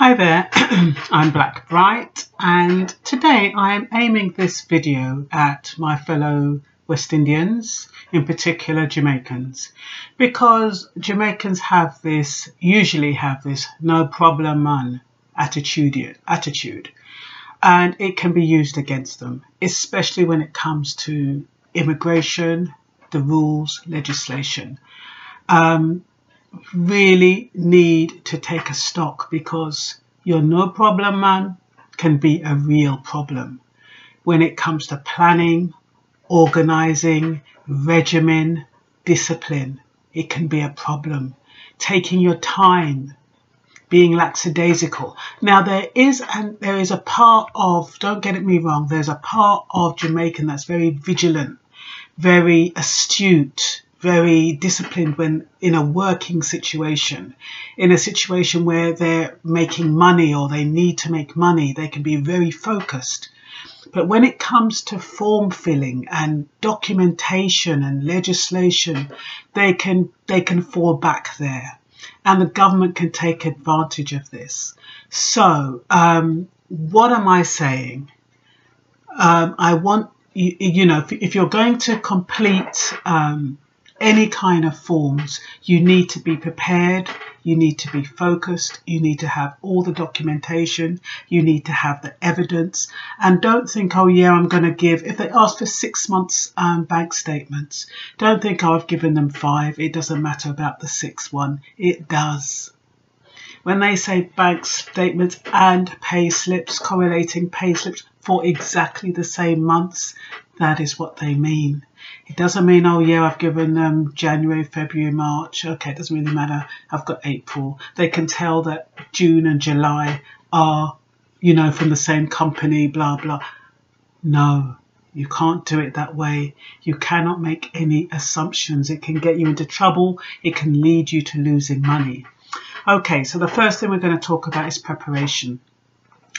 Hi there, I'm Black Bright, and today I am aiming this video at my fellow West Indians, in particular Jamaicans, because Jamaicans have this, usually have this no problem man attitude, and it can be used against them, especially when it comes to immigration, the rules, legislation. Really need to take a stock, because your no problem man can be a real problem when it comes to planning, organizing, regimen, discipline. It can be a problem. Taking your time, being lackadaisical. Now there is a part of, don't get me wrong, there's a part of Jamaican that's very vigilant, very astute, very disciplined when in a working situation, in a situation where they're making money or they need to make money, they can be very focused. But when it comes to form filling and documentation and legislation, they can fall back there, and the government can take advantage of this. So what am I saying? I want, you know, if you're going to complete any kind of forms, you need to be prepared, you need to be focused, you need to have all the documentation, you need to have the evidence. And don't think, oh yeah, I'm going to give, if they ask for 6 months bank statements, don't think, oh, I've given them 5, it doesn't matter about the 6th one. It does. When they say bank statements and pay slips, correlating pay slips for exactly the same months, that is what they mean. It doesn't mean, oh yeah, I've given them January, February, March. Okay, it doesn't really matter. I've got April. They can tell that June and July are, you know, from the same company, blah, blah. No, you can't do it that way. You cannot make any assumptions. It can get you into trouble. It can lead you to losing money. Okay, so the first thing we're going to talk about is preparation.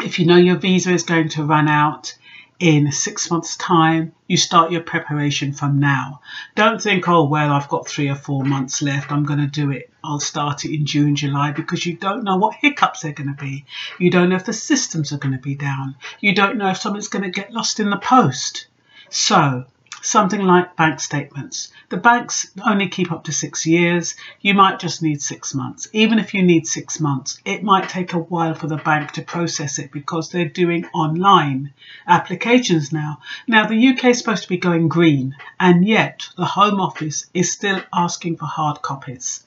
If you know your visa is going to run out in 6 months' time, you start your preparation from now. Don't think, oh, well, I've got 3 or 4 months left, I'm going to do it. I'll start it in June, July, because you don't know what hiccups are going to be. You don't know if the systems are going to be down. You don't know if something's going to get lost in the post. So something like bank statements. The banks only keep up to 6 years. You might just need 6 months. Even if you need 6 months, it might take a while for the bank to process it, because they're doing online applications now. Now, the UK is supposed to be going green, and yet the Home Office is still asking for hard copies.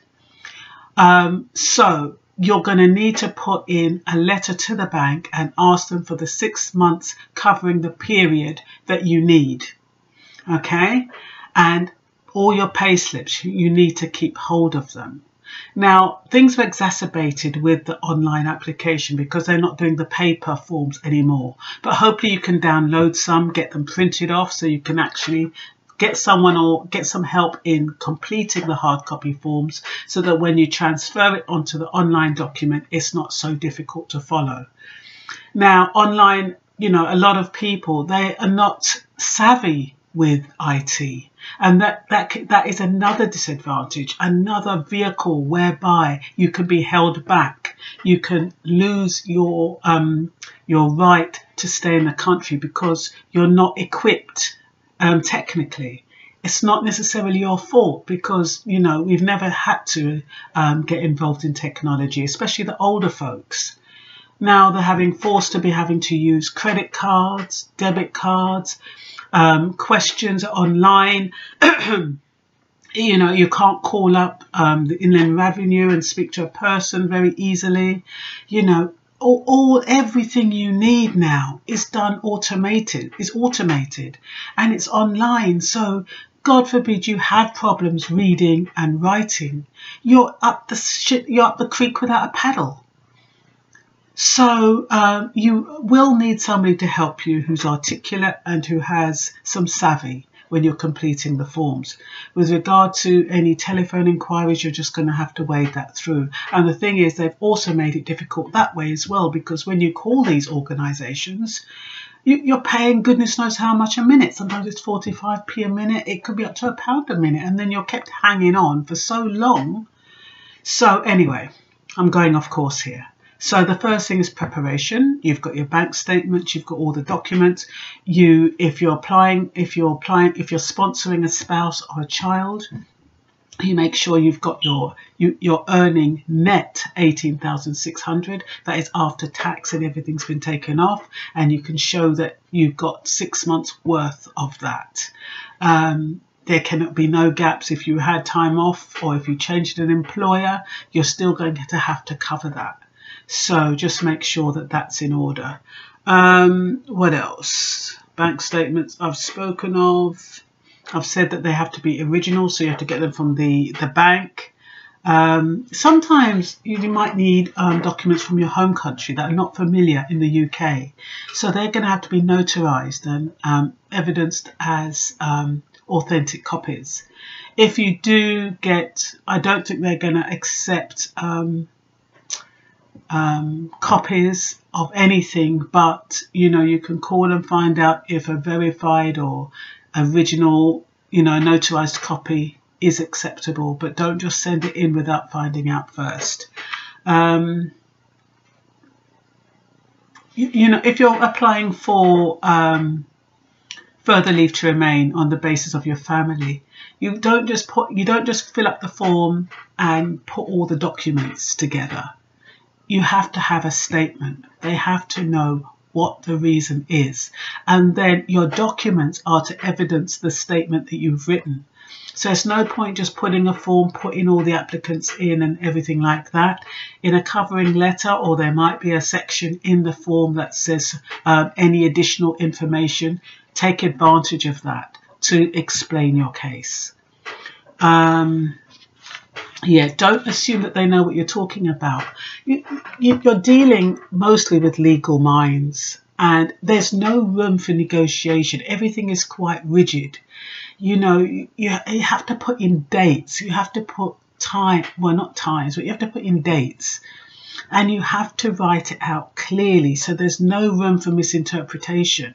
So you're going to need to put in a letter to the bank and ask them for the 6 months covering the period that you need. Okay, and all your pay slips, you need to keep hold of them. Now, things were exacerbated with the online application because they're not doing the paper forms anymore. But hopefully you can download some, get them printed off, so you can actually get someone or get some help in completing the hard copy forms, so that when you transfer it onto the online document, it's not so difficult to follow. Now, online, you know, a lot of people, they are not savvy with IT, and that is another disadvantage, another vehicle whereby you can be held back. You can lose your right to stay in the country because you're not equipped technically. It's not necessarily your fault, because, you know, we've never had to get involved in technology, especially the older folks. Now they're having to use credit cards, debit cards, questions online. You know, you can't call up the Inland Revenue and speak to a person very easily. You know, everything you need now is done automated, and it's online. So God forbid you have problems reading and writing, you're up the creek without a paddle. So you will need somebody to help you who's articulate and who has some savvy when you're completing the forms. With regard to any telephone inquiries, you're just going to have to wade that through. And the thing is, they've also made it difficult that way as well, because when you call these organisations, you're paying goodness knows how much a minute. Sometimes it's 45p a minute. It could be up to £1 a minute. And then you're kept hanging on for so long. So anyway, I'm going off course here. So the first thing is preparation. You've got your bank statements, you've got all the documents. If you're sponsoring a spouse or a child, you make sure you've got your earning net 18,600. That is after tax and everything's been taken off, and you can show that you've got 6 months worth of that. There cannot be no gaps. If you had time off or if you changed an employer, you're still going to have to cover that. So just make sure that that's in order. What else? Bank statements I've spoken of. I've said that they have to be original, so you have to get them from the bank. Sometimes you might need documents from your home country that are not familiar in the UK. So they're going to have to be notarized and evidenced as authentic copies. If you do get, I don't think they're going to accept copies of anything, but you know, you can call and find out if a verified or original, you know, notarized copy is acceptable, but don't just send it in without finding out first. You know, if you're applying for further leave to remain on the basis of your family, you don't just fill up the form and put all the documents together. You have to have a statement. They have to know what the reason is, and then your documents are to evidence the statement that you've written. So it's no point just putting a form, putting all the applicants in and everything like that in a covering letter, or there might be a section in the form that says any additional information. Take advantage of that to explain your case. Yeah, don't assume that they know what you're talking about. You're dealing mostly with legal minds, and there's no room for negotiation. Everything is quite rigid. You know, you have to put in dates. You have to put time, well, not times, but you have to put in dates. And you have to write it out clearly, so there's no room for misinterpretation.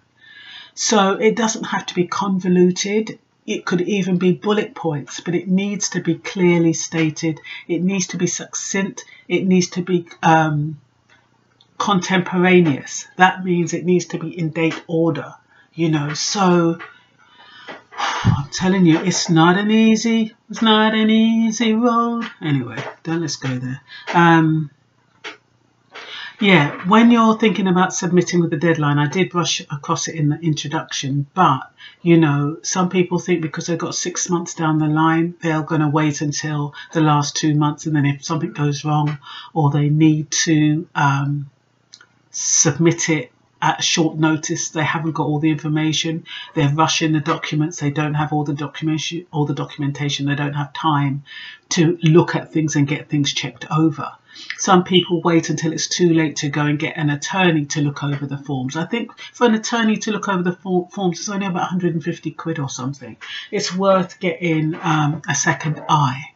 So it doesn't have to be convoluted. It could even be bullet points, but it needs to be clearly stated. It needs to be succinct. It needs to be contemporaneous. That means it needs to be in date order, you know. So I'm telling you, it's not an easy road. Anyway, then let's go there. Yeah, when you're thinking about submitting with the deadline, I did brush across it in the introduction, but, you know, some people think because they've got 6 months down the line, they're going to wait until the last 2 months, and then if something goes wrong or they need to submit it at short notice, they haven't got all the information, they're rushing the documents, they don't have all the documentation, they don't have time to look at things and get things checked over. Some people wait until it's too late to go and get an attorney to look over the forms. I think for an attorney to look over the forms, it's only about 150 quid or something. It's worth getting a second eye,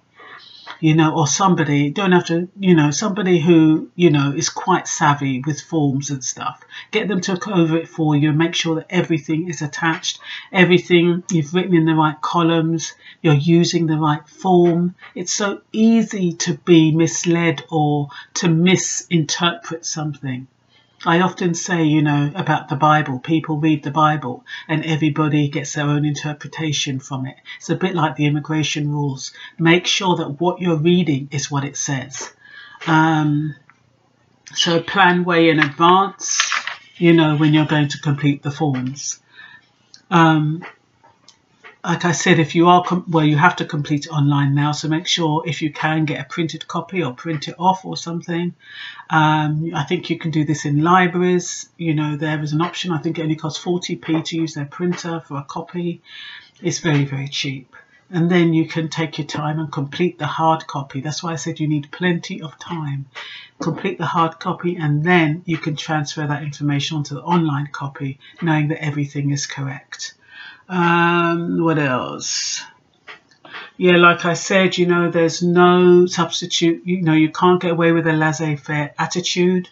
you know, or somebody, don't have to, you know, somebody who, you know, is quite savvy with forms and stuff. Get them to look over it for you and make sure that everything is attached, everything you've written in the right columns, you're using the right form. It's so easy to be misled or to misinterpret something. I often say, you know, about the Bible, people read the Bible and everybody gets their own interpretation from it. It's a bit like the immigration rules. Make sure that what you're reading is what it says. So plan way in advance, you know, when you're going to complete the forms. Like I said, if you are, well, you have to complete it online now, so make sure if you can get a printed copy or print it off or something. I think you can do this in libraries. You know, there is an option. I think it only costs 40p to use their printer for a copy. It's very, very cheap. And then you can take your time and complete the hard copy. That's why I said you need plenty of time. Complete the hard copy, and then you can transfer that information onto the online copy, knowing that everything is correct. What else? Yeah, like I said, you know, there's no substitute. You know, you can't get away with a laissez-faire attitude.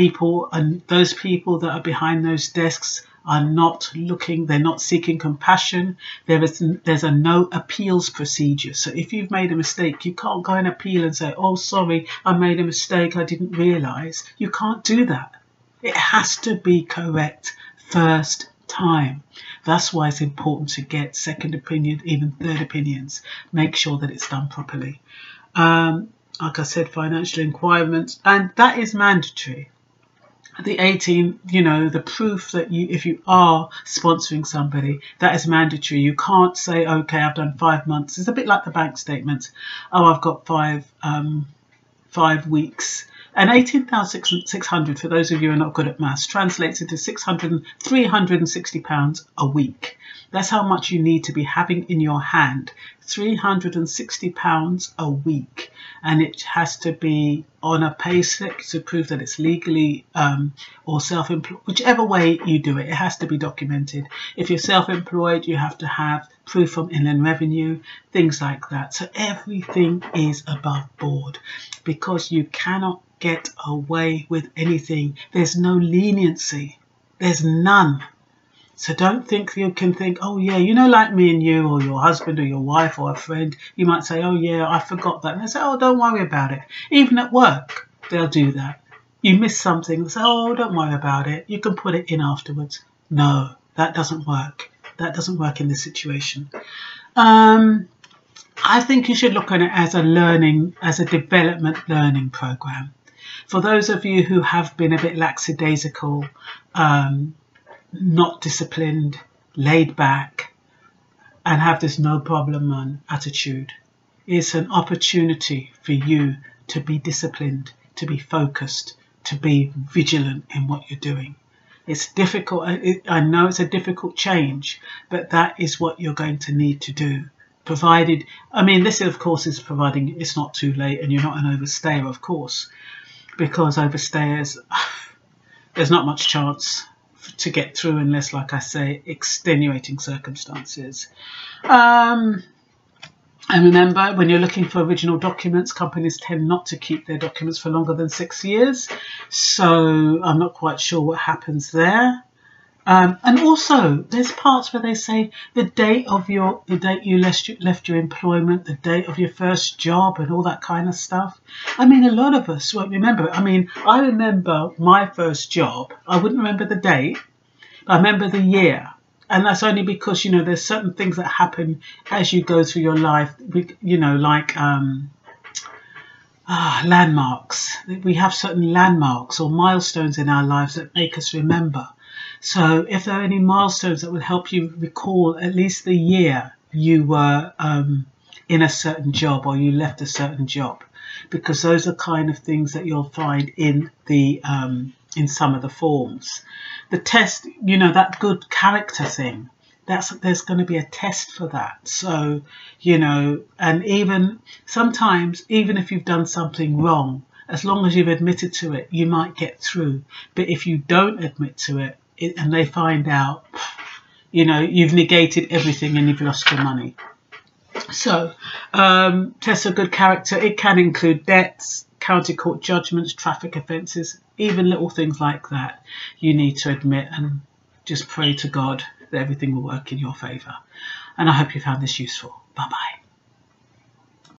People and those people that are behind those desks are not looking, they're not seeking compassion. There's a no appeals procedure. So if you've made a mistake, you can't go and appeal and say, oh, sorry, I made a mistake, I didn't realise. You can't do that. It has to be correct first time. That's why it's important to get second opinion, even third opinions. Make sure that it's done properly. Like I said, financial requirements, and that is mandatory. The 18, you know, the proof that you, if you are sponsoring somebody, that is mandatory. You can't say, okay, I've done 5 months. It's a bit like the bank statement. Oh, I've got 5 weeks. And 18,600, for those of you who are not good at maths, translates into £360 a week. That's how much you need to be having in your hand, £360 a week. And it has to be on a pay slip to prove that it's legally or self-employed. Whichever way you do it, it has to be documented. If you're self-employed, you have to have proof from Inland Revenue, things like that. So everything is above board because you cannot get away with anything. There's no leniency. There's none. So don't think you can think, oh, yeah, you know, like me and you or your husband or your wife or a friend, you might say, oh, yeah, I forgot that. And they say, oh, don't worry about it. Even at work, they'll do that. You miss something, they say, oh, don't worry about it. You can put it in afterwards. No, that doesn't work. That doesn't work in this situation. I think you should look at it as a learning, as a development learning program. For those of you who have been a bit lackadaisical, not disciplined, laid back, and have this no problem man attitude, it's an opportunity for you to be disciplined, to be focused, to be vigilant in what you're doing. It's difficult. I know it's a difficult change, but that is what you're going to need to do. Provided, I mean, this of course is providing it's not too late and you're not an overstayer, of course, because overstayers, there's not much chance to get through unless, like I say, extenuating circumstances. And remember, when you're looking for original documents, companies tend not to keep their documents for longer than 6 years. So I'm not quite sure what happens there. And also, there's parts where they say the date of your, the date you left your employment, the date of your first job, and all that kind of stuff. I mean, a lot of us won't remember it. I mean, I remember my first job. I wouldn't remember the date, but I remember the year. And that's only because, you know, there's certain things that happen as you go through your life, you know, like landmarks. We have certain landmarks or milestones in our lives that make us remember. So if there are any milestones that will help you recall at least the year you were in a certain job or you left a certain job, because those are kind of things that you'll find in the in some of the forms. The test, you know, that good character thing, there's going to be a test for that. So, you know, and even sometimes, even if you've done something wrong, as long as you've admitted to it, you might get through. But if you don't admit to it, and they find out, you know, you've negated everything and you've lost your money. So tests of good character, it can include debts, county court judgments, traffic offences, even little things like that. You need to admit and just pray to God that everything will work in your favour. And I hope you found this useful. Bye-bye.